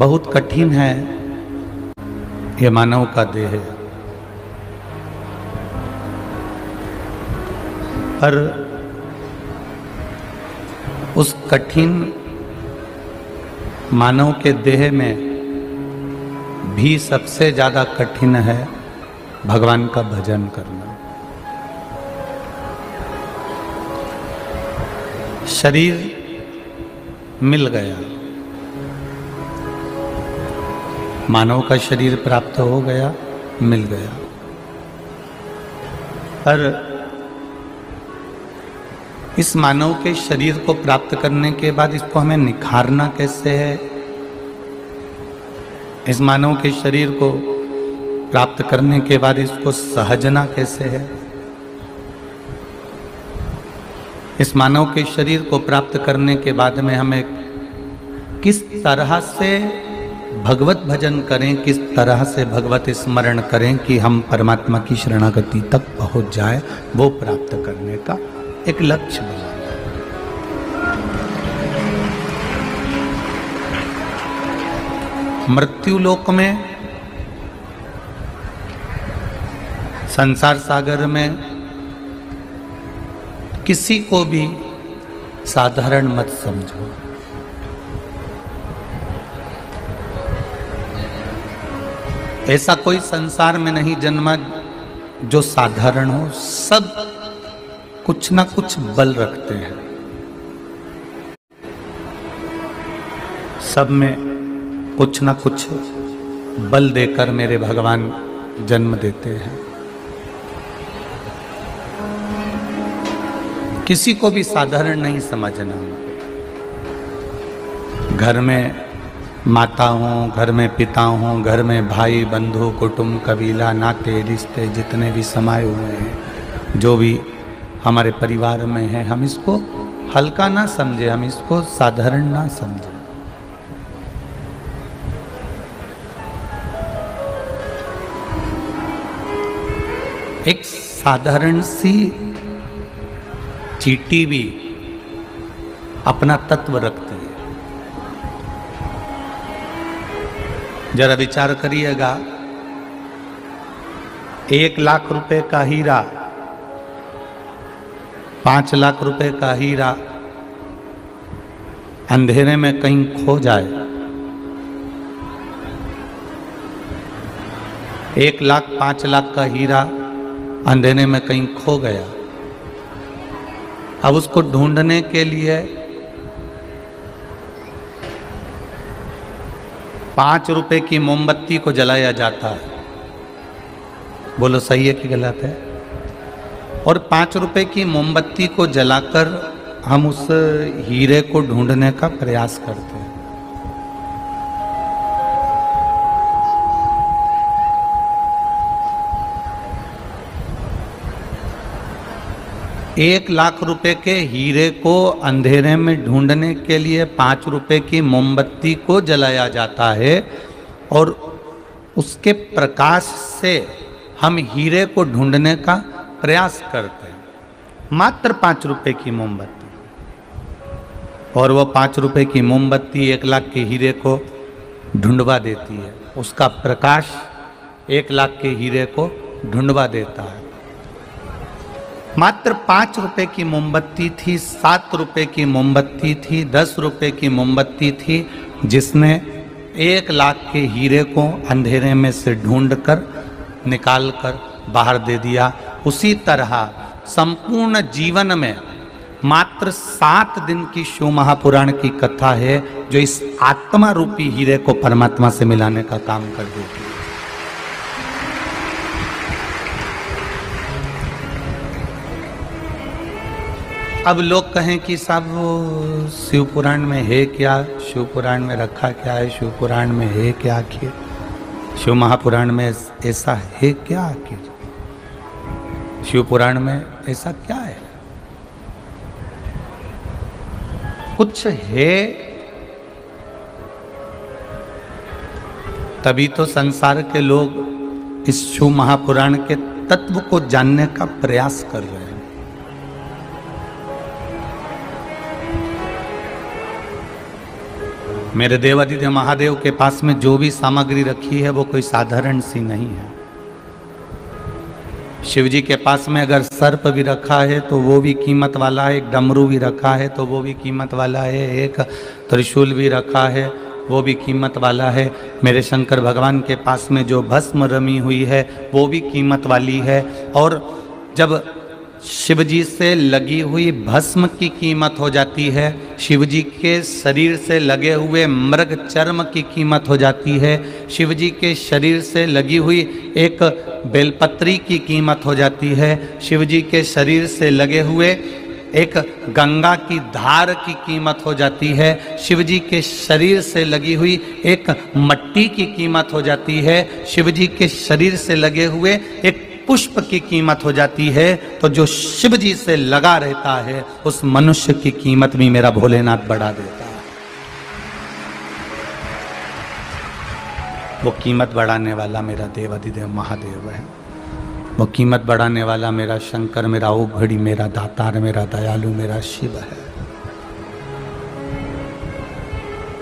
बहुत कठिन है ये मानव का देह, पर उस कठिन मानव के देह में भी सबसे ज़्यादा कठिन है भगवान का भजन करना। शरीर मिल गया, मानव का शरीर प्राप्त हो गया, मिल गया, पर इस मानव के शरीर को प्राप्त करने के बाद इसको हमें निखारना कैसे है, इस मानव के शरीर को प्राप्त करने के बाद इसको सहजना कैसे है, इस मानव के शरीर को प्राप्त करने के बाद में हमें किस तरह से भगवत भजन करें, किस तरह से भगवत स्मरण करें कि हम परमात्मा की शरणागति तक पहुंच जाए, वो प्राप्त करने का एक लक्ष्य बना। मृत्यु लोक में, संसार सागर में किसी को भी साधारण मत समझो। ऐसा कोई संसार में नहीं जन्मा जो साधारण हो, सब कुछ ना कुछ बल रखते हैं, सब में कुछ ना कुछ बल देकर मेरे भगवान जन्म देते हैं। किसी को भी साधारण नहीं समझना। घर में माता हों, घर में पिता हों, घर में भाई बंधु कुटुंब कबीला नाते रिश्ते जितने भी समाये हुए हैं, जो भी हमारे परिवार में है, हम इसको हल्का ना समझे, हम इसको साधारण ना समझे। एक साधारण सी चींटी भी अपना तत्व रखती है। जरा विचार करिएगा, 1 लाख रुपए का हीरा, 5 लाख रुपए का हीरा अंधेरे में कहीं खो जाए, 1 लाख 5 लाख का हीरा अंधेरे में कहीं खो गया, अब उसको ढूंढने के लिए 5 रुपए की मोमबत्ती को जलाया जाता है। बोलो सही है कि गलत है? और 5 रुपए की मोमबत्ती को जलाकर हम उस हीरे को ढूंढने का प्रयास करते हैं। एक 1 लाख रुपए के हीरे को अंधेरे में ढूंढने के लिए 5 रुपए की मोमबत्ती को जलाया जाता है, और उसके प्रकाश से हम हीरे को ढूंढने का प्रयास करते हैं, मात्र 5 रुपए की मोमबत्ती। और वो 5 रुपए की मोमबत्ती 1 लाख के हीरे को ढूंढवा देती है, उसका प्रकाश 1 लाख के हीरे को ढूंढवा देता है। मात्र 5 रुपए की मोमबत्ती थी, 7 रुपए की मोमबत्ती थी, 10 रुपए की मोमबत्ती थी, जिसने 1 लाख के हीरे को अंधेरे में से ढूंढकर निकालकर बाहर दे दिया। उसी तरह संपूर्ण जीवन में मात्र 7 दिन की शिव महापुराण की कथा है जो इस आत्मा रूपी हीरे को परमात्मा से मिलाने का काम कर देती है। अब लोग कहें कि साहब शिव पुराण में है क्या, शिव पुराण में रखा क्या है, शिव पुराण में है क्या, आखिर शिव महापुराण में ऐसा है क्या, आखिर शिव पुराण में ऐसा क्या है? कुछ है तभी तो संसार के लोग इस शिव महापुराण के तत्व को जानने का प्रयास कर रहे हैं। मेरे देवादिदेव महादेव के पास में जो भी सामग्री रखी है वो कोई साधारण सी नहीं है। शिव जी के पास में अगर सर्प भी रखा है तो वो भी कीमत वाला है, एक डमरू भी रखा है तो वो भी कीमत वाला है, एक त्रिशूल भी रखा है वो भी कीमत वाला है। मेरे शंकर भगवान के पास में जो भस्म रमी हुई है वो भी कीमत वाली है। और जब शिव जी से लगी हुई भस्म की कीमत हो जाती है, शिव जी के शरीर से लगे हुए मृग चर्म की कीमत हो जाती है, शिव जी के शरीर से लगी हुई एक बेलपत्री की कीमत हो जाती है, शिव जी के शरीर से लगे हुए एक गंगा की धार की कीमत हो जाती है, शिव जी के शरीर से लगी हुई एक मट्टी की कीमत हो जाती है, शिव जी के शरीर से लगे हुए एक पुष्प की कीमत हो जाती है। तो जो शिव जी से लगा रहता है उस मनुष्य की कीमत भी मेरा भोलेनाथ बढ़ा देता है। वो कीमत बढ़ाने वाला मेरा देवाधिदेव महादेव है, वो कीमत बढ़ाने वाला मेरा शंकर, मेरा ओघड़ी, मेरा दातार, मेरा दयालु, मेरा शिव है।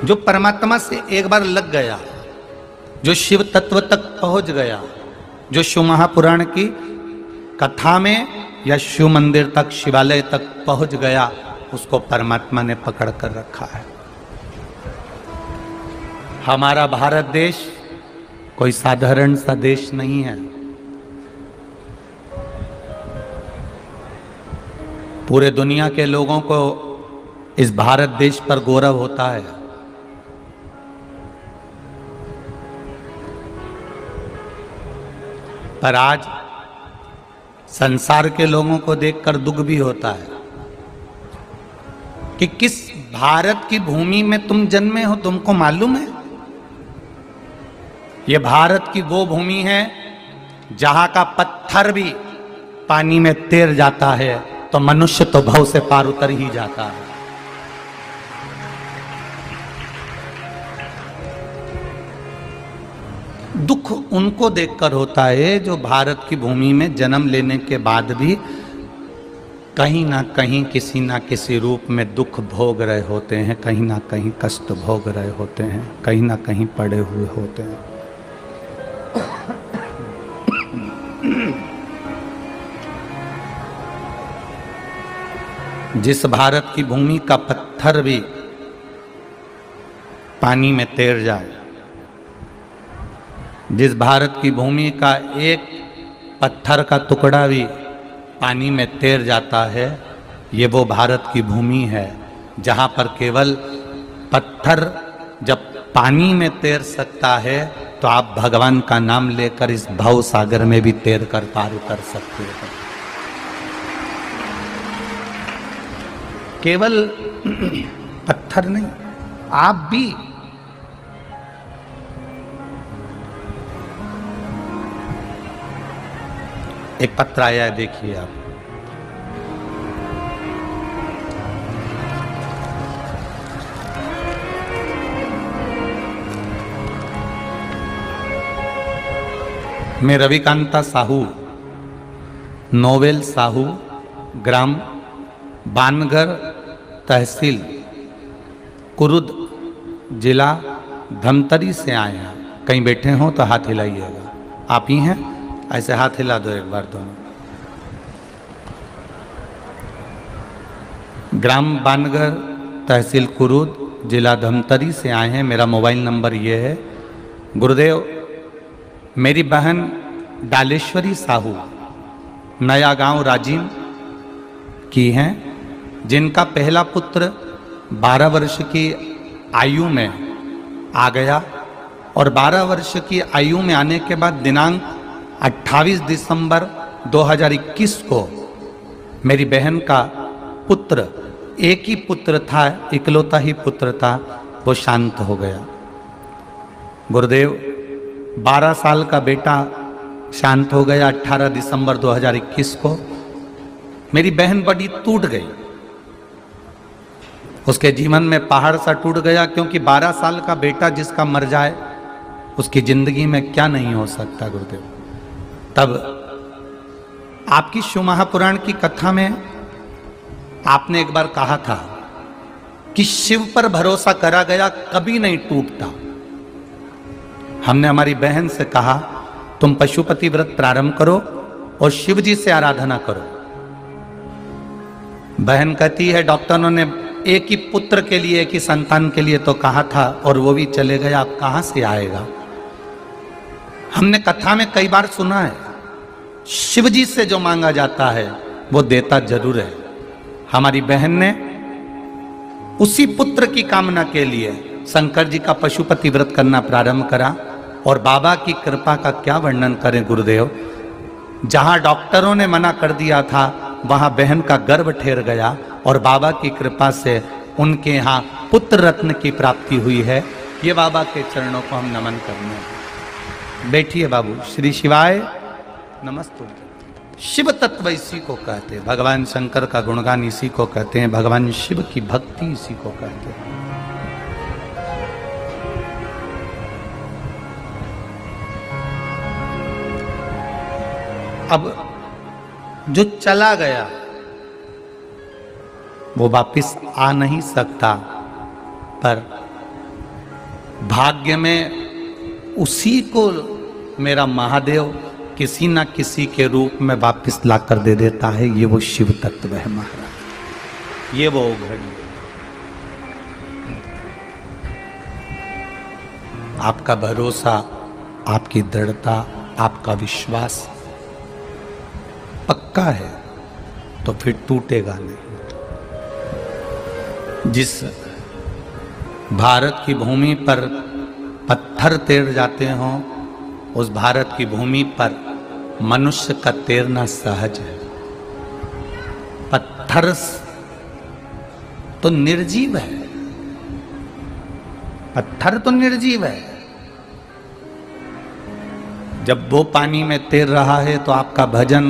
जो परमात्मा से एक बार लग गया, जो शिव तत्व तक पहुंच गया, जो शिव महापुराण की कथा में या शिव मंदिर तक, शिवालय तक पहुंच गया, उसको परमात्मा ने पकड़ कर रखा है। हमारा भारत देश कोई साधारण सा देश नहीं है। पूरे दुनिया के लोगों को इस भारत देश पर गौरव होता है। पर आज संसार के लोगों को देखकर दुख भी होता है कि किस भारत की भूमि में तुम जन्मे हो, तुमको मालूम है? ये भारत की वो भूमि है जहां का पत्थर भी पानी में तैर जाता है तो मनुष्य तो भव से पार उतर ही जाता है। दुख उनको देखकर होता है जो भारत की भूमि में जन्म लेने के बाद भी कहीं ना कहीं, किसी ना किसी रूप में दुख भोग रहे होते हैं, कहीं ना कहीं कष्ट भोग रहे होते हैं, कहीं ना कहीं पड़े हुए होते हैं। जिस भारत की भूमि का पत्थर भी पानी में तैर जाए, जिस भारत की भूमि का एक पत्थर का टुकड़ा भी पानी में तैर जाता है, ये वो भारत की भूमि है जहाँ पर केवल पत्थर जब पानी में तैर सकता है तो आप भगवान का नाम लेकर इस भव सागर में भी तैर कर पार उतर सकते हैं। केवल पत्थर नहीं, आप भी। एक पत्र आया है, देखिए आप। मैं रविकांता साहू, नोवेल साहू, ग्राम बानगर, तहसील कुरुद, जिला धमतरी से आए हैं। कहीं बैठे हों तो हाथ हिलाइएगा। आप ही हैं, ऐसे हाथ हिला दो एक बार दोनों। ग्राम बानगर, तहसील कुरुद, जिला धमतरी से आए हैं। मेरा मोबाइल नंबर ये है। गुरुदेव, मेरी बहन डालेश्वरी साहू नया गांव राजीव की हैं, जिनका पहला पुत्र 12 वर्ष की आयु में आ गया और 12 वर्ष की आयु में आने के बाद दिनांक 28 दिसंबर 2021 को मेरी बहन का पुत्र, एक ही पुत्र था, इकलौता ही पुत्र था, वो शांत हो गया। गुरुदेव, 12 साल का बेटा शांत हो गया 18 दिसंबर 2021 को। मेरी बहन बड़ी टूट गई, उसके जीवन में पहाड़ सा टूट गया, क्योंकि 12 साल का बेटा जिसका मर जाए उसकी जिंदगी में क्या नहीं हो सकता। गुरुदेव, तब आपकी शिव महापुराण की कथा में आपने एक बार कहा था कि शिव पर भरोसा करा गया कभी नहीं टूटता। हमने हमारी बहन से कहा तुम पशुपति व्रत प्रारंभ करो और शिव जी से आराधना करो। बहन कहती है डॉक्टरों ने एक ही पुत्र के लिए, एक ही संतान के लिए तो कहा था और वो भी चले गए, आप कहां से आएगा। हमने कथा में कई बार सुना है शिव जी से जो मांगा जाता है वो देता जरूर है। हमारी बहन ने उसी पुत्र की कामना के लिए शंकर जी का पशुपति व्रत करना प्रारंभ करा और बाबा की कृपा का क्या वर्णन करें गुरुदेव। जहां डॉक्टरों ने मना कर दिया था वहां बहन का गर्भ ठहर गया और बाबा की कृपा से उनके यहाँ पुत्र रत्न की प्राप्ति हुई है। ये बाबा के चरणों को हम नमन करने हैं। बैठिए बाबू। श्री शिवाय नमस्तु। शिव तत्व इसी को कहते हैं, भगवान शंकर का गुणगान इसी को कहते हैं, भगवान शिव की भक्ति इसी को कहते हैं। अब जो चला गया वो वापस आ नहीं सकता, पर भाग्य में उसी को मेरा महादेव किसी ना किसी के रूप में वापस लाकर दे देता है। ये वो शिव तत्व है महाराज, ये वो घड़ी। आपका भरोसा, आपकी दृढ़ता, आपका विश्वास पक्का है तो फिर टूटेगा नहीं। जिस भारत की भूमि पर पत्थर तैर जाते हों, उस भारत की भूमि पर मनुष्य का तैरना सहज है। पत्थर तो निर्जीव है, पत्थर तो निर्जीव है। जब वो पानी में तैर रहा है तो आपका भजन,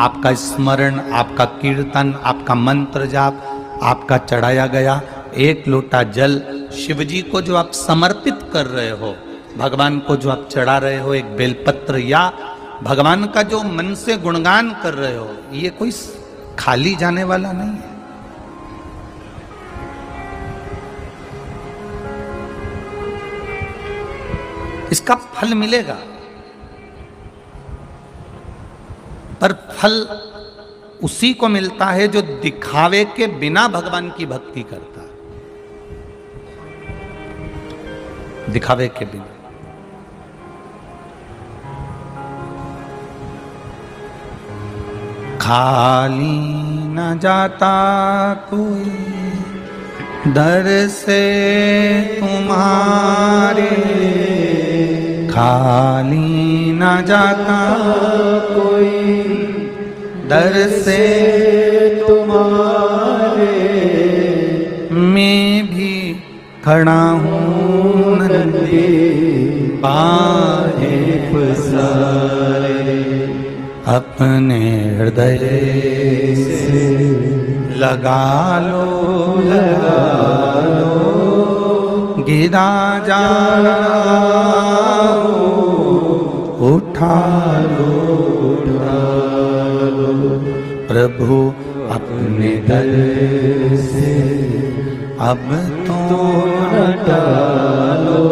आपका स्मरण, आपका कीर्तन, आपका मंत्र जाप, आपका चढ़ाया गया एक लोटा जल, शिव जी को जो आप समर्पित कर रहे हो, भगवान को जो आप चढ़ा रहे हो एक बेलपत्र, या भगवान का जो मन से गुणगान कर रहे हो, ये कोई खाली जाने वाला नहीं है। इसका फल मिलेगा, पर फल उसी को मिलता है जो दिखावे के बिना भगवान की भक्ति करता है, दिखावे के बिना। खाली न जाता कोई दर से तुम्हारे, खाली न जाता कोई दर से तुम्हारे, मैं भी खड़ा हूँ नंदे पाए पसारे, अपने हृदय से लगा लो, लगा लो गिरा जा, उठा लो, उठा लो प्रभु अपने दर से, अब तो हटालो,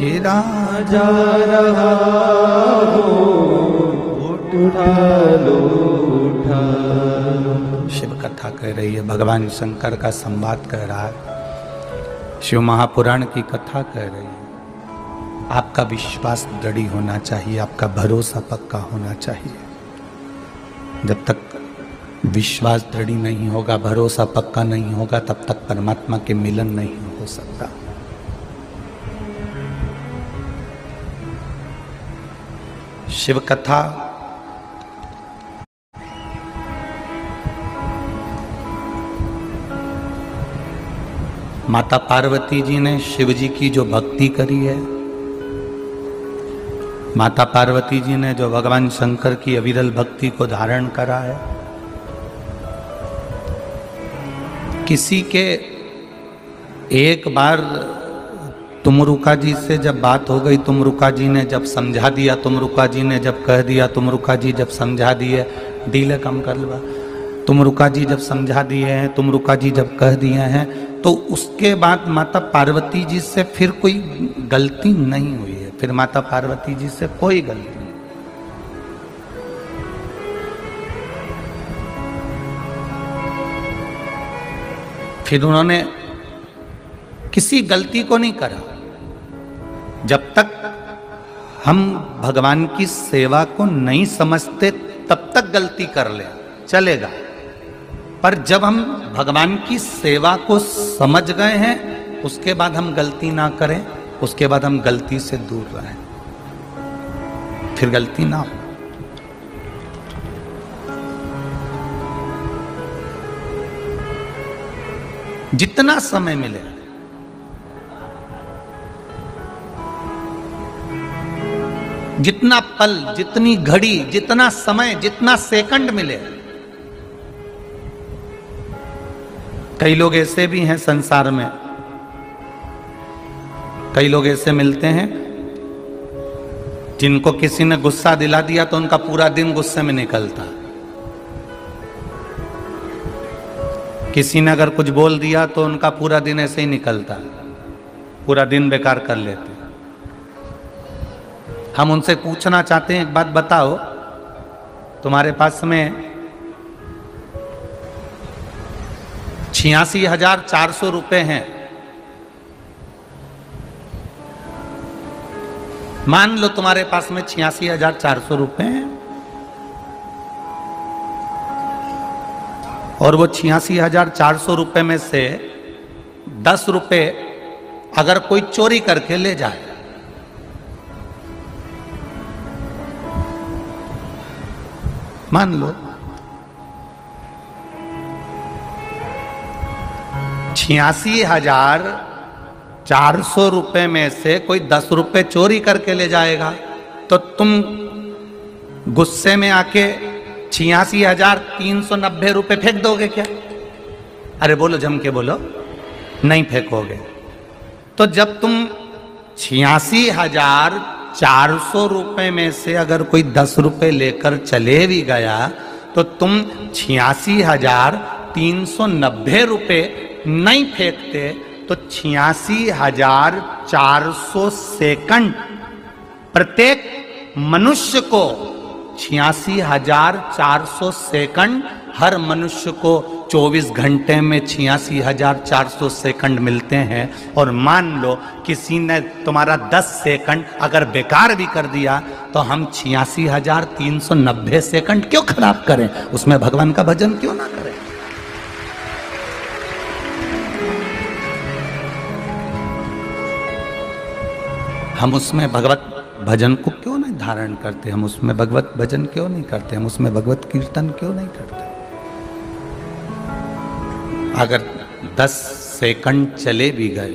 गिरा जा रहा हो, उठा लो, उठा लो। शिव कथा कह रही है, भगवान शंकर का संवाद कह रहा है, शिव महापुराण की कथा कह रही है। आपका विश्वास दृढ़ी होना चाहिए, आपका भरोसा पक्का होना चाहिए। जब तक विश्वास दृढ़ी नहीं होगा, भरोसा पक्का नहीं होगा, तब तक परमात्मा के मिलन नहीं हो सकता। शिव कथा माता पार्वती जी ने शिव जी की जो भक्ति करी है, माता पार्वती जी ने जो भगवान शंकर की अविरल भक्ति को धारण करा है। किसी के एक बार तुमरुका जी से जब बात हो गई, तुमरुका जी ने जब समझा दिया, तुमरुका जी ने जब कह दिया, तुमरुका जी जब समझा दिए, डीले कम कर लो, तुम रुका जी जब समझा दिए हैं, तुम रुका जी जब कह दिए हैं, तो उसके बाद माता पार्वती जी से फिर कोई गलती नहीं हुई है, फिर माता पार्वती जी से कोई गलती नहीं। फिर उन्होंने किसी गलती को नहीं करा जब तक हम भगवान की सेवा को नहीं समझते, तब तक गलती कर ले चलेगा, पर जब हम भगवान की सेवा को समझ गए हैं उसके बाद हम गलती ना करें, उसके बाद हम गलती से दूर रहें, फिर गलती ना हो। जितना समय मिले जितना पल जितनी घड़ी जितना समय जितना सेकंड मिले। कई लोग ऐसे भी हैं संसार में, कई लोग ऐसे मिलते हैं जिनको किसी ने गुस्सा दिला दिया तो उनका पूरा दिन गुस्से में निकलता। किसी ने अगर कुछ बोल दिया तो उनका पूरा दिन ऐसे ही निकलता, पूरा दिन बेकार कर लेते। हम उनसे पूछना चाहते हैं, एक बात बताओ, तुम्हारे पास में 86,400 रुपए हैं, मान लो तुम्हारे पास में 86,400 रुपए हैं और वो 86,400 रुपए में से 10 रुपए अगर कोई चोरी करके ले जाए, मान लो 86,400 रुपए में से कोई 10 रुपए चोरी करके ले जाएगा, तो तुम गुस्से में आके 86,390 रुपए फेंक दोगे क्या? अरे बोलो, जम के बोलो, नहीं फेंकोगे। तो जब तुम 86,400 रुपए में से अगर कोई 10 रुपए लेकर चले भी गया तो तुम 86,390 रुपए नहीं फेंकते, तो 86,400 सेकंड प्रत्येक मनुष्य को 86,400 सेकंड, हर मनुष्य को 24 घंटे में 86,400 सेकंड मिलते हैं। और मान लो किसी ने तुम्हारा 10 सेकंड अगर बेकार भी कर दिया तो हम 86,390 सेकंड क्यों खराब करें, उसमें भगवान का भजन क्यों ना करें? हम उसमें भगवत भजन को क्यों नहीं धारण करते, हम उसमें भगवत भजन क्यों नहीं करते, हम उसमें भगवत कीर्तन क्यों नहीं करते? अगर 10 सेकंड चले भी गए,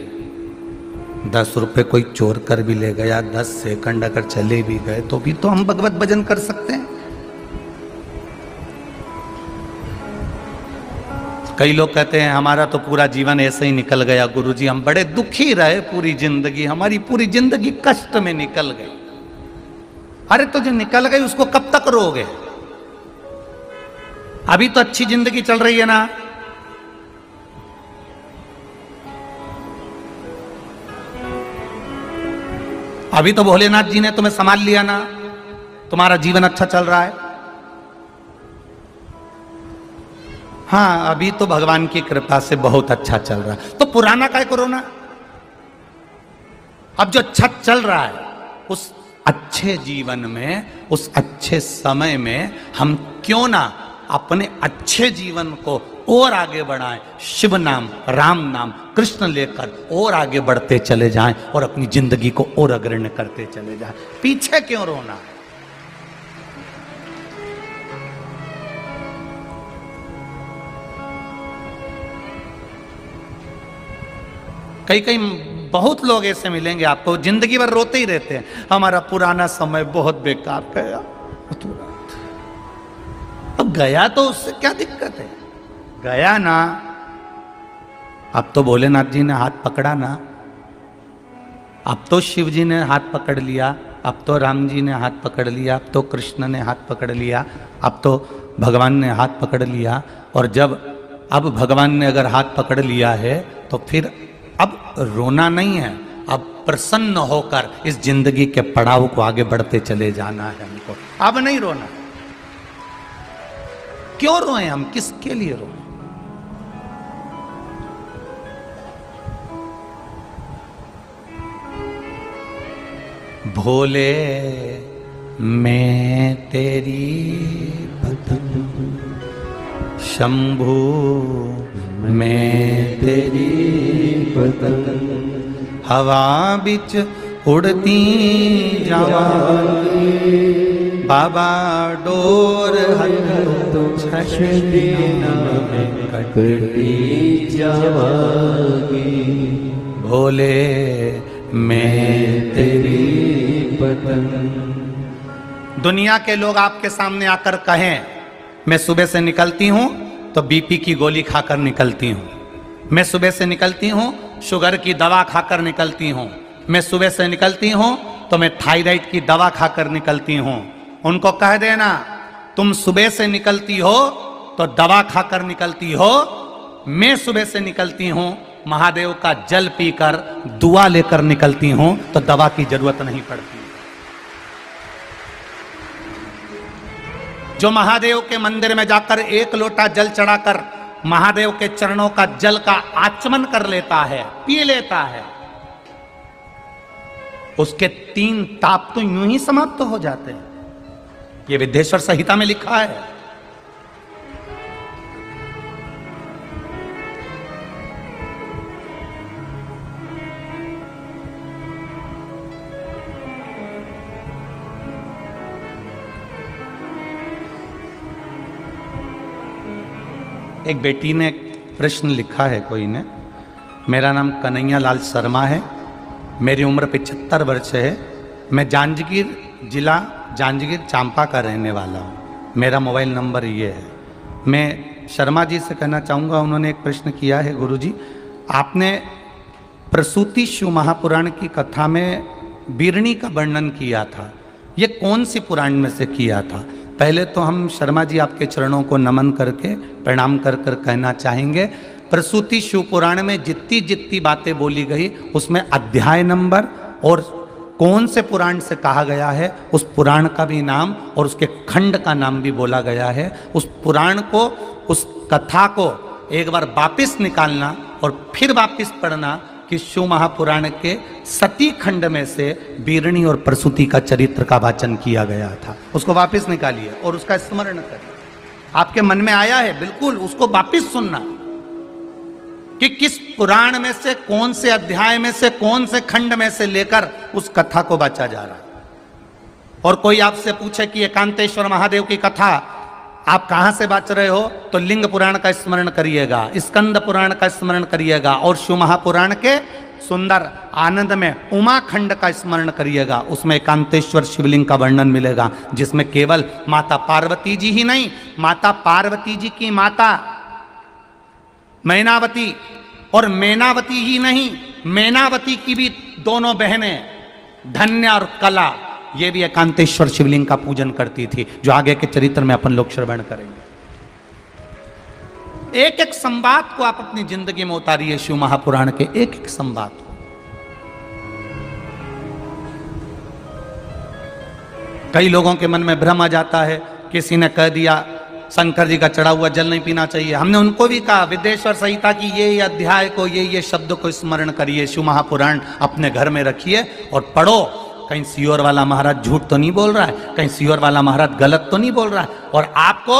10 रुपए कोई चोर कर भी ले गया, 10 सेकंड अगर चले भी गए तो भी तो हम भगवत भजन कर सकते हैं। कई लोग कहते हैं हमारा तो पूरा जीवन ऐसे ही निकल गया गुरुजी, हम बड़े दुखी रहे पूरी जिंदगी, हमारी पूरी जिंदगी कष्ट में निकल गई। अरे तो जो निकल गई उसको कब तक रोगे? अभी तो अच्छी जिंदगी चल रही है ना। अभी तो भोलेनाथ जी ने तुम्हें संभाल लिया ना, तुम्हारा जीवन अच्छा चल रहा है। हाँ, अभी तो भगवान की कृपा से बहुत अच्छा चल रहा है, तो पुराना काहे को रोना? अब जो अच्छा चल रहा है उस अच्छे जीवन में, उस अच्छे समय में हम क्यों ना अपने अच्छे जीवन को और आगे बढ़ाएं, शिव नाम, राम नाम, कृष्ण लेकर और आगे बढ़ते चले जाएं और अपनी जिंदगी को और अग्रणी करते चले जाएं। पीछे क्यों रोना? कई कई बहुत लोग ऐसे मिलेंगे आपको, जिंदगी भर रोते ही रहते हैं, हमारा पुराना समय बहुत बेकार गया। अब गया तो उससे क्या दिक्कत है, गया ना। अब तो भोलेनाथ जी ने हाथ पकड़ा ना, अब तो शिव जी ने हाथ पकड़ लिया, अब तो राम जी ने हाथ पकड़ लिया, अब तो कृष्ण ने हाथ पकड़ लिया, अब तो भगवान ने हाथ पकड़ लिया। और जब अब भगवान ने अगर हाथ पकड़ लिया है तो फिर अब रोना नहीं है, अब प्रसन्न होकर इस जिंदगी के पड़ाव को आगे बढ़ते चले जाना है हमको। अब नहीं रोना। क्यों रोएं हम, किसके लिए रोएं? भोले मैं तेरी पतंग, शंभू मैं तेरी पतंग, हवा बिच उड़ती जावा, बाबा डोर हतो छछदी नाम कटती जावागी। भोले मैं तेरी पतंग। दुनिया के लोग आपके सामने आकर कहें मैं सुबह से निकलती हूँ तो बीपी की गोली खाकर निकलती हूँ, मैं सुबह से निकलती हूँ शुगर की दवा खाकर निकलती हूँ, मैं सुबह से निकलती हूँ तो मैं थायराइड की दवा खाकर निकलती हूँ। उनको कह देना तुम सुबह से निकलती हो तो दवा खाकर निकलती हो, मैं सुबह से निकलती हूँ महादेव का जल पीकर दुआ लेकर निकलती हूं तो दवा की जरूरत नहीं पड़ती। जो महादेव के मंदिर में जाकर एक लोटा जल चढ़ाकर महादेव के चरणों का जल का आचमन कर लेता है, पी लेता है, उसके 3 ताप तो यूं ही समाप्त तो हो जाते हैं। ये विद्येश्वर संहिता में लिखा है। एक बेटी ने प्रश्न लिखा है, कोई ने, मेरा नाम कन्हैया लाल शर्मा है, मेरी उम्र 75 वर्ष है, मैं जांजगीर जिला जांजगीर चांपा का रहने वाला हूँ, मेरा मोबाइल नंबर ये है। मैं शर्मा जी से कहना चाहूँगा, उन्होंने एक प्रश्न किया है, गुरुजी आपने प्रसूति शिव महापुराण की कथा में बीरणी का वर्णन किया था, ये कौन सी पुराण में से किया था? पहले तो हम शर्मा जी आपके चरणों को नमन करके प्रणाम कर कर कहना चाहेंगे, प्रसूति शिव पुराण में जितनी जितनी बातें बोली गई उसमें अध्याय नंबर और कौन से पुराण से कहा गया है उस पुराण का भी नाम और उसके खंड का नाम भी बोला गया है। उस पुराण को, उस कथा को एक बार वापस निकालना और फिर वापस पढ़ना कि शिव महापुराण के सती खंड में से बीरणी और प्रसूति का चरित्र का वाचन किया गया था, उसको वापस निकालिए और उसका स्मरण करिए। आपके मन में आया है बिल्कुल उसको वापस सुनना कि किस पुराण में से, कौन से अध्याय में से, कौन से खंड में से लेकर उस कथा को वाचा जा रहा है। और कोई आपसे पूछे कि एकांतेश्वर महादेव की कथा आप कहाँ से बात रहे हो, तो लिंग पुराण का स्मरण करिएगा, स्कंद पुराण का स्मरण करिएगा और शिव महापुराण के सुंदर आनंद में उमा खंड का स्मरण करिएगा, उसमें एकांतेश्वर शिवलिंग का वर्णन मिलेगा, जिसमें केवल माता पार्वती जी ही नहीं, माता पार्वती जी की माता मैनावती और मैनावती ही नहीं, मैनावती की भी दोनों बहनें धन्या और कला, ये भी एकांतेश्वर शिवलिंग का पूजन करती थी, जो आगे के चरित्र में अपन लोग श्रवण करेंगे। एक एक संवाद को आप अपनी जिंदगी में उतारिए, शिव महापुराण के एक एक संवाद को। कई लोगों के मन में भ्रम आ जाता है, किसी ने कह दिया शंकर जी का चढ़ा हुआ जल नहीं पीना चाहिए, हमने उनको भी कहा विद्येश्वर संहिता की ये अध्याय को, ये शब्द को स्मरण करिए, शिव महापुराण अपने घर में रखिए और पढ़ो, कहीं सियोर वाला महाराज झूठ तो नहीं बोल रहा है, कहीं सियोर वाला महाराज गलत तो नहीं बोल रहा है। और आपको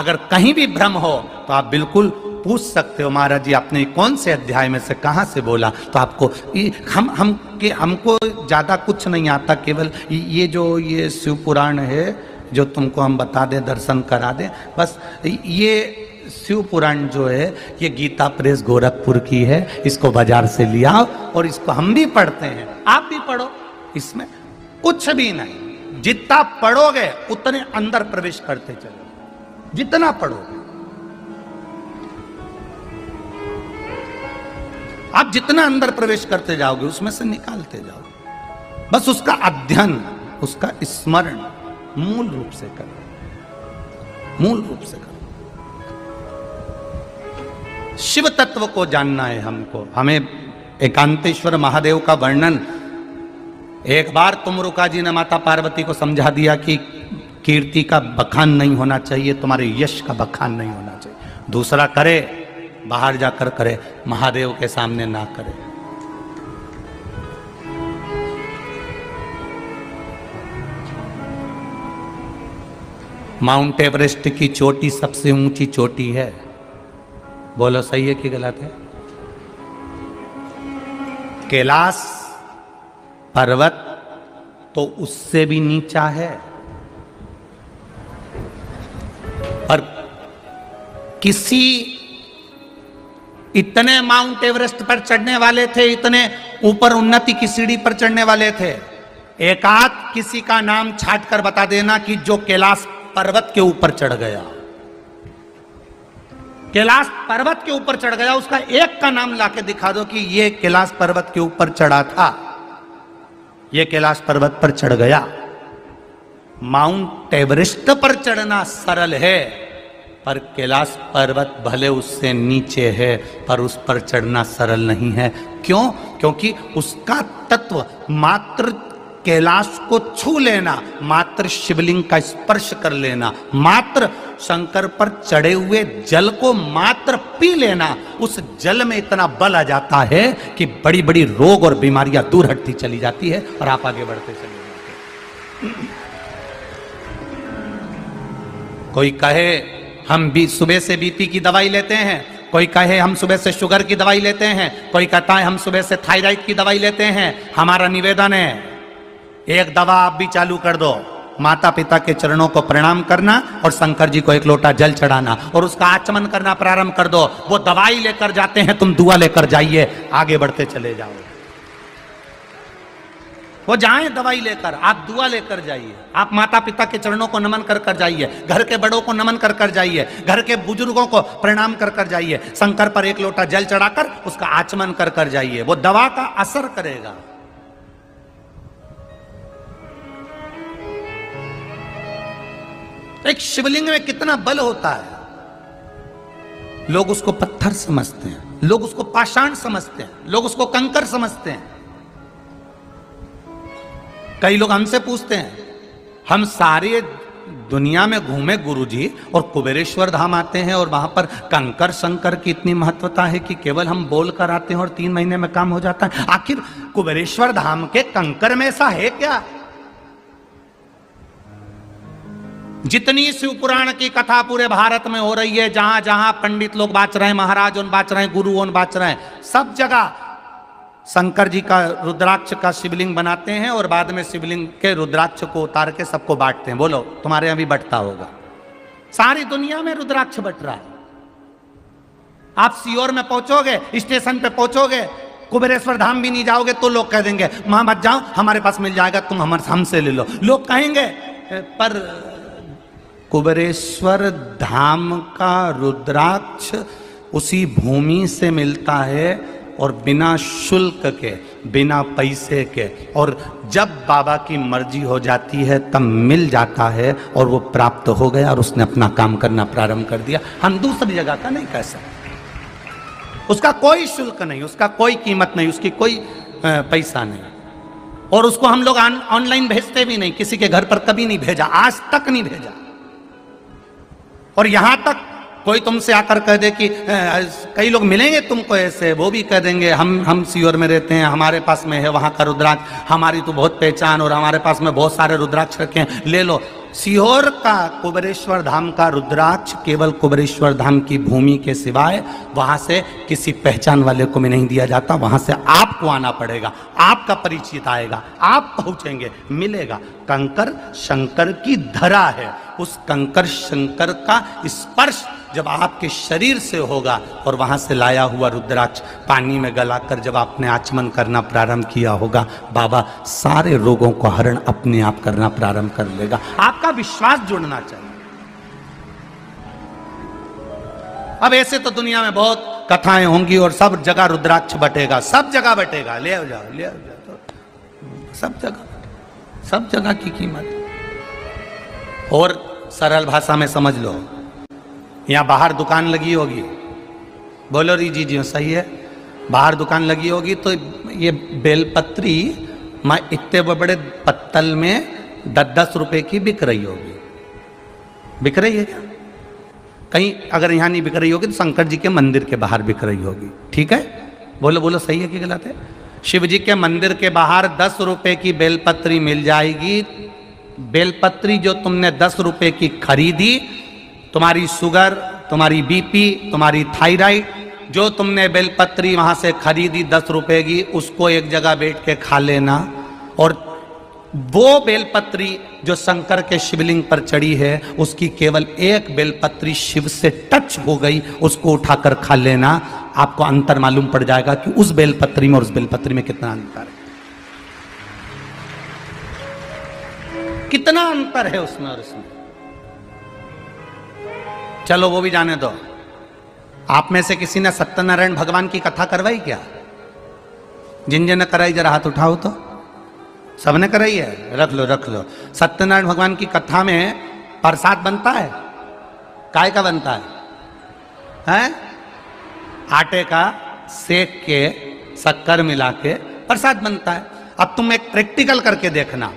अगर कहीं भी भ्रम हो तो आप बिल्कुल पूछ सकते हो, महाराज जी आपने कौन से अध्याय में से कहाँ से बोला, तो आपको हमको ज़्यादा कुछ नहीं आता, केवल ये जो ये शिव पुराण है जो तुमको हम बता दें, दर्शन करा दें, बस ये शिव पुराण जो है ये गीता प्रेस गोरखपुर की है, इसको बाजार से लिया और इसको हम भी पढ़ते हैं, आप भी पढ़ो, इसमें कुछ भी नहीं, जितना पढ़ोगे उतने अंदर प्रवेश करते चलोगे, जितना पढ़ोगे। आप जितना अंदर प्रवेश करते जाओगे उसमें से निकालते जाओगे, बस उसका अध्ययन उसका स्मरण मूल रूप से करो, मूल रूप से करो। शिव तत्व को जानना है हमको, हमें एकांतेश्वर महादेव का वर्णन। एक बार तुमरुका जी ने माता पार्वती को समझा दिया कि कीर्ति का बखान नहीं होना चाहिए, तुम्हारे यश का बखान नहीं होना चाहिए। दूसरा करे, बाहर जाकर करे, महादेव के सामने ना करे। माउंट एवरेस्ट की चोटी सबसे ऊंची चोटी है, बोलो सही है कि गलत है? कैलाश पर्वत तो उससे भी नीचा है। और किसी इतने माउंट एवरेस्ट पर चढ़ने वाले थे, इतने ऊपर उन्नति की सीढ़ी पर चढ़ने वाले थे, एकाध किसी का नाम छाट कर बता देना कि जो कैलाश पर्वत के ऊपर चढ़ गया, कैलाश पर्वत के ऊपर चढ़ गया, उसका एक का नाम लाके दिखा दो कि ये कैलाश पर्वत के ऊपर चढ़ा था, ये कैलाश पर्वत पर चढ़ गया। माउंट एवरेस्ट पर चढ़ना सरल है, पर कैलाश पर्वत भले उससे नीचे है पर उस पर चढ़ना सरल नहीं है। क्यों? क्योंकि उसका तत्व मात्र कैलाश को छू लेना, मात्र शिवलिंग का स्पर्श कर लेना, मात्र शंकर पर चढ़े हुए जल को मात्र पी लेना, उस जल में इतना बल आ जाता है कि बड़ी बड़ी रोग और बीमारियां दूर हटती चली जाती है और आप आगे बढ़ते चले जाते हैं। कोई कहे हम भी सुबह से बीपी की दवाई लेते हैं, कोई कहे हम सुबह से शुगर की दवाई लेते हैं, कोई कहता है हम सुबह से थायराइड की दवाई लेते हैं। हमारा निवेदन है एक दवा आप भी चालू कर दो, माता पिता के चरणों को प्रणाम करना और शंकर जी को एक लोटा जल चढ़ाना और उसका आचमन करना प्रारंभ कर दो। वो दवाई लेकर जाते हैं, तुम दुआ लेकर जाइए, आगे बढ़ते चले जाओ। वो जाएं दवाई लेकर, आप दुआ लेकर जाइए, आप माता पिता के चरणों को नमन कर कर जाइए, घर के बड़ों को नमन कर कर जाइए, घर के बुजुर्गों को प्रणाम कर कर जाइए, शंकर पर एक लोटा जल चढ़ाकर उसका आचमन कर कर जाइए, वो दवा का असर करेगा। एक शिवलिंग में कितना बल होता है, लोग उसको पत्थर समझते हैं, लोग उसको पाषाण समझते हैं, लोग उसको कंकर समझते हैं। कई लोग हमसे पूछते हैं, हम सारे दुनिया में घूमे गुरुजी और कुबेरेश्वर धाम आते हैं और वहां पर कंकर शंकर की इतनी महत्वता है कि केवल हम बोल कर आते हैं और 3 महीने में काम हो जाता है। आखिर कुबेरेश्वर धाम के कंकर में ऐसा है क्या? जितनी शिव पुराण की कथा पूरे भारत में हो रही है, जहां जहां पंडित लोग बाच रहे हैं, महाराज उन बाच रहे हैं, गुरु उन बाच रहे हैं, सब जगह शंकर जी का रुद्राक्ष का शिवलिंग बनाते हैं और बाद में शिवलिंग के रुद्राक्ष को उतार के सबको बांटते हैं। बोलो तुम्हारे यहां भी बंटता होगा, सारी दुनिया में रुद्राक्ष बट रहा है। आप सीहोर में पहुंचोगे, स्टेशन पे पहुंचोगे, कुबेरेश्वर धाम भी नहीं जाओगे तो लोग कह देंगे मां मत जाओ, हमारे पास मिल जाएगा, तुम हमसे ले लो। लोग कहेंगे पर कुबेरेश्वर धाम का रुद्राक्ष उसी भूमि से मिलता है और बिना शुल्क के, बिना पैसे के, और जब बाबा की मर्जी हो जाती है तब मिल जाता है और वो प्राप्त हो गया और उसने अपना काम करना प्रारंभ कर दिया। हम दूसरी जगह का नहीं कह सकते, उसका कोई शुल्क नहीं, उसका कोई कीमत नहीं, उसकी कोई पैसा नहीं, और उसको हम लोग ऑनलाइन भेजते भी नहीं, किसी के घर पर कभी नहीं भेजा, आज तक नहीं भेजा। और यहां तक कोई तुमसे आकर कह दे कि कई लोग मिलेंगे तुमको ऐसे, वो भी कह देंगे हम सीहोर में रहते हैं, हमारे पास में है वहाँ का रुद्राक्ष, हमारी तो बहुत पहचान और हमारे पास में बहुत सारे रुद्राक्ष रखे हैं, ले लो। सीहोर का कुबेरेश्वर धाम का रुद्राक्ष केवल कुबेरेश्वर धाम की भूमि के सिवाय वहाँ से किसी पहचान वाले को भी नहीं दिया जाता। वहाँ से आपको आना पड़ेगा, आपका परिचित आएगा, आप पहुँचेंगे, मिलेगा। कंकर शंकर की धरा है, उस कंकर शंकर का स्पर्श जब आपके शरीर से होगा और वहां से लाया हुआ रुद्राक्ष पानी में गलाकर जब आपने आचमन करना प्रारंभ किया होगा, बाबा सारे रोगों को हरण अपने आप करना प्रारंभ कर लेगा। आपका विश्वास जुड़ना चाहिए। अब ऐसे तो दुनिया में बहुत कथाएं होंगी और सब जगह रुद्राक्ष बटेगा, सब जगह बटेगा, ले जाओ सब जगह। सब जगह की कीमत। और सरल भाषा में समझ लो, यहाँ बाहर दुकान लगी होगी, बोलो री जी जी सही है, बाहर दुकान लगी होगी तो ये बेलपत्री माँ इतने बड़े पत्तल में 10-10 रुपए की बिक रही होगी, बिक रही है क्या? कहीं अगर यहाँ नहीं बिक रही होगी तो शंकर जी के मंदिर के बाहर बिक रही होगी। ठीक है, बोलो बोलो सही है कि गलत है? शिव जी के मंदिर के बाहर 10 रुपए की बेलपत्री मिल जाएगी। बेलपत्री जो तुमने 10 रुपए की खरीदी, तुम्हारी शुगर, तुम्हारी बीपी, तुम्हारी थायराइड, जो तुमने बेलपत्री वहां से खरीदी 10 रुपए की, उसको एक जगह बैठ के खा लेना। और वो बेलपत्री जो शंकर के शिवलिंग पर चढ़ी है, उसकी केवल एक बेलपत्री शिव से टच हो गई, उसको उठाकर खा लेना। आपको अंतर मालूम पड़ जाएगा कि उस बेलपत्री में और उस बेलपत्री में कितना अंतर है, कितना अंतर है उसमें और उसमें। चलो वो भी जाने दो, आप में से किसी ने सत्यनारायण भगवान की कथा करवाई क्या? जिन जिन ने कराई जरा हाथ उठाओ तो। सबने कराई है, रख लो रख लो। सत्यनारायण भगवान की कथा में प्रसाद बनता है, काय का बनता है? हैं? आटे का सेक के शक्कर मिला के प्रसाद बनता है। अब तुम एक प्रैक्टिकल करके देखना,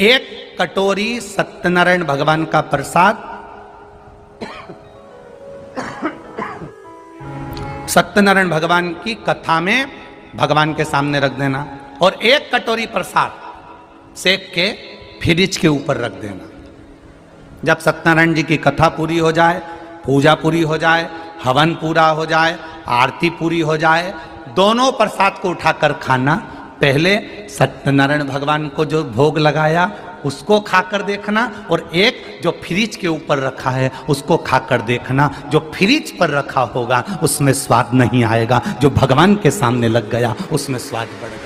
एक कटोरी सत्यनारायण भगवान का प्रसाद, सत्यनारायण भगवान की कथा में भगवान के सामने रख देना, और एक कटोरी प्रसाद सेक के फ्रिज के ऊपर रख देना। जब सत्यनारायण जी की कथा पूरी हो जाए, पूजा पूरी हो जाए, हवन पूरा हो जाए, आरती पूरी हो जाए, दोनों प्रसाद को उठाकर खाना। पहले सत्यनारायण भगवान को जो भोग लगाया उसको खाकर देखना, और एक जो फ्रिज के ऊपर रखा है उसको खाकर देखना। जो फ्रिज पर रखा होगा उसमें स्वाद नहीं आएगा, जो भगवान के सामने लग गया उसमें स्वाद बढ़ गया।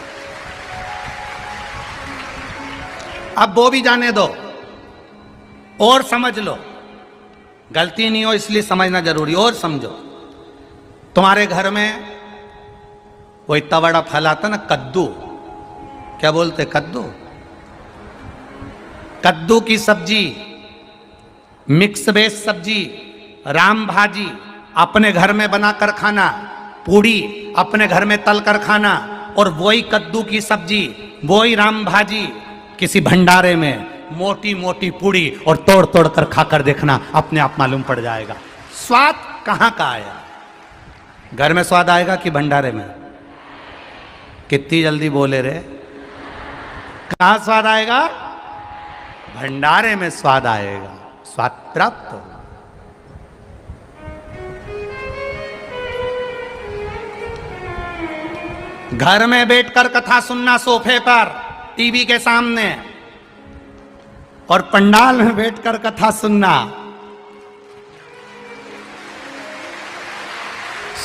अब वो भी जाने दो और समझ लो, गलती नहीं हो इसलिए समझना जरूरी। और समझो, तुम्हारे घर में वो इतना बड़ा फल आता ना, कद्दू, क्या बोलते कद्दू, कद्दू की सब्जी, मिक्स वेज सब्जी, राम भाजी अपने घर में बनाकर खाना, पूड़ी अपने घर में तल कर खाना, और वही कद्दू की सब्जी, वही राम भाजी किसी भंडारे में, मोटी मोटी पूड़ी, और तोड़ तोड़ कर खाकर देखना। अपने आप मालूम पड़ जाएगा स्वाद कहाँ का आया। घर में स्वाद आएगा कि भंडारे में? कितनी जल्दी बोले रे, कहाँ स्वाद आएगा? भंडारे में स्वाद आएगा, स्वाद प्राप्त होगा। घर में बैठकर कथा सुनना, सोफे पर, टीवी के सामने, और पंडाल में बैठकर कथा सुनना,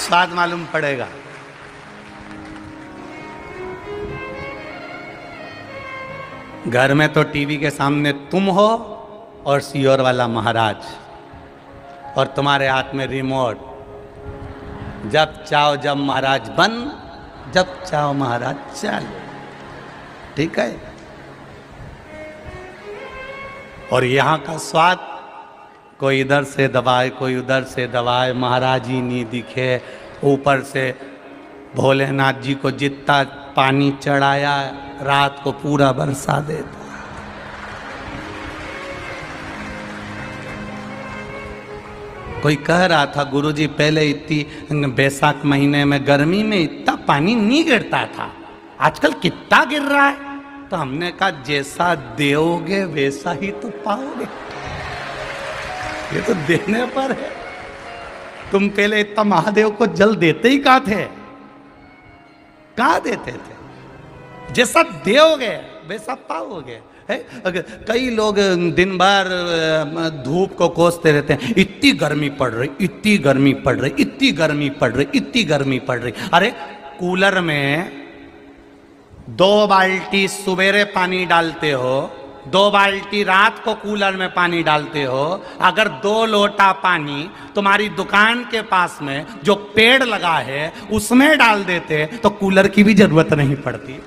स्वाद मालूम पड़ेगा। घर में तो टीवी के सामने तुम हो और सीओर वाला महाराज, और तुम्हारे हाथ में रिमोट, जब चाहो जब महाराज बन, जब चाहो महाराज चल। ठीक है, और यहाँ का स्वाद कोई इधर से दबाए कोई उधर से दबाए, महाराज ही नहीं दिखे। ऊपर से भोलेनाथ जी को जितना पानी चढ़ाया रात को पूरा बरसा देता। कोई कह रहा था गुरुजी पहले इतनी बैसाख महीने में गर्मी में इतना पानी नहीं गिरता था, आजकल कितना गिर रहा है। तो हमने कहा जैसा दोगे वैसा ही तो पाओगे, ये तो देने पर है। तुम पहले इतना महादेव को जल देते ही कहाँ थे, कहाँ देते थे? जैसा दोगे वैसा पाओगे। कई लोग दिन भर धूप को कोसते रहते हैं, इतनी गर्मी पड़ रही, इतनी गर्मी पड़ रही, इतनी गर्मी पड़ रही, इतनी गर्मी पड़ रही। अरे कूलर में 2 बाल्टी सवेरे पानी डालते हो, 2 बाल्टी रात को कूलर में पानी डालते हो। अगर 2 लोटा पानी तुम्हारी दुकान के पास में जो पेड़ लगा है उसमें डाल देते तो कूलर की भी जरूरत नहीं पड़ती।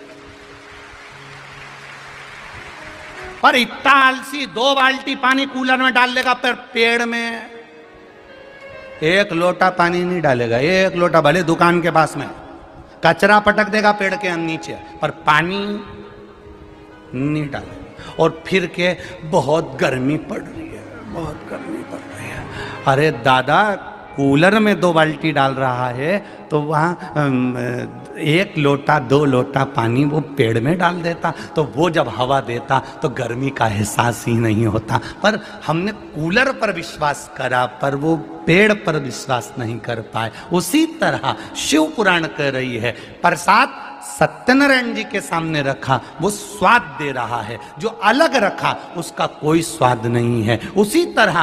और इतना आलसी 2 बाल्टी पानी कूलर में डाल लेगा पर पेड़ में 1 लोटा पानी नहीं डालेगा। 1 लोटा भले दुकान के पास में कचरा पटक देगा पेड़ के नीचे पर पानी नहीं डालेगा। और फिर के बहुत गर्मी पड़ रही है, बहुत गर्मी पड़ रही है। अरे दादा कूलर में 2 बाल्टी डाल रहा है तो वहाँ 1 लोटा 2 लोटा पानी वो पेड़ में डाल देता तो वो जब हवा देता तो गर्मी का एहसास ही नहीं होता। पर हमने कूलर पर विश्वास करा पर वो पेड़ पर विश्वास नहीं कर पाए। उसी तरह शिव पुराण कह रही है प्रसाद सत्यनारायण जी के सामने रखा वो स्वाद दे रहा है, जो अलग रखा उसका कोई स्वाद नहीं है। उसी तरह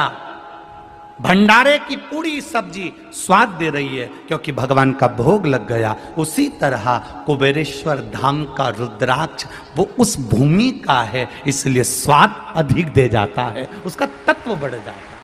भंडारे की पूरी सब्जी स्वाद दे रही है क्योंकि भगवान का भोग लग गया। उसी तरह कुबेरेश्वर धाम का रुद्राक्ष वो उस भूमि का है इसलिए स्वाद अधिक दे जाता है, उसका तत्व बढ़ जाता है।